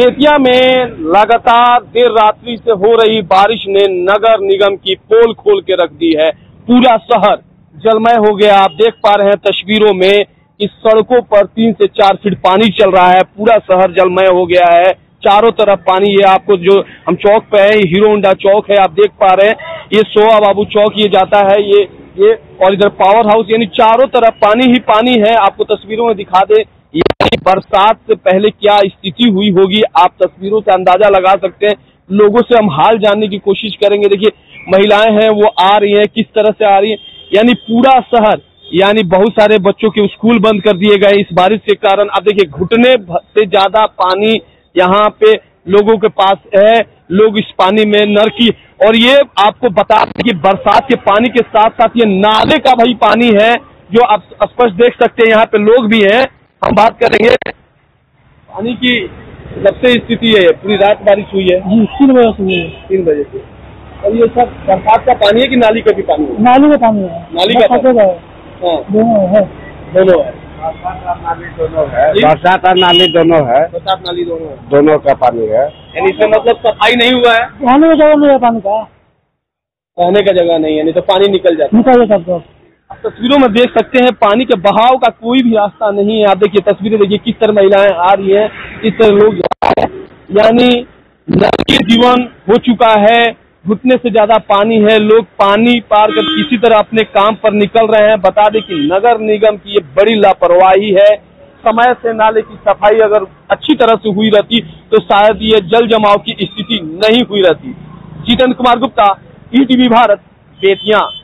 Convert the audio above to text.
बेतिया में लगातार देर रात्रि से हो रही बारिश ने नगर निगम की पोल खोल के रख दी है। पूरा शहर जलमय हो गया। आप देख पा रहे हैं तस्वीरों में, इस सड़कों पर 3 से 4 फीट पानी चल रहा है। पूरा शहर जलमय हो गया है, चारों तरफ पानी है। आपको जो हम चौक पे है, हीरो होंडा चौक है, आप देख पा रहे हैं, ये सोआ बाबू चौक ये जाता है, ये और इधर पावर हाउस, यानी चारों तरफ पानी ही पानी है। आपको तस्वीरों में दिखा दे, बरसात से पहले क्या स्थिति हुई होगी आप तस्वीरों से अंदाजा लगा सकते हैं। लोगों से हम हाल जानने की कोशिश करेंगे। देखिए महिलाएं हैं, वो आ रही हैं, किस तरह से आ रही हैं। यानी पूरा शहर, यानी बहुत सारे बच्चों के स्कूल बंद कर दिए गए इस बारिश के कारण। आप देखिए घुटने से ज्यादा पानी यहाँ पे लोगों के पास है। लोग इस पानी में नरकी, और ये आपको बता दें कि बरसात के पानी के साथ साथ ये नाले का भी पानी है, जो आप स्पष्ट देख सकते हैं। यहाँ पे लोग भी हैं, हम बात करेंगे पानी की। जब से स्थिति है, पूरी रात बारिश हुई है जी, 3 बजे से। और ये सब बरसात का पानी है कि नाली का भी पानी है? नाली का पानी है, नाली का दोनों है। बरसात और नाली दोनों है, बरसात नाली दोनों का पानी है। यानी इसमें मतलब सफाई नहीं हुआ है, रहने का जगह नहीं है, पानी का रहने का जगह नहीं है, नहीं तो पानी निकल जाता। तस्वीरों में देख सकते हैं पानी के बहाव का कोई भी रास्ता नहीं है। आप देखिए तस्वीरें, देखिए किस तरह महिलाएं आ रही हैं, किस तरह लोग जा रहे हैं। यानी नदी जीवन हो चुका है, घुटने से ज्यादा पानी है। लोग पानी पार कर किसी तरह अपने काम पर निकल रहे हैं। बता दें कि नगर निगम की ये बड़ी लापरवाही है। समय से नाले की सफाई अगर अच्छी तरह से हुई रहती तो शायद ये जल जमाव की स्थिति नहीं हुई रहती। चेतन कुमार गुप्ता, ETV भारत, बेतिया।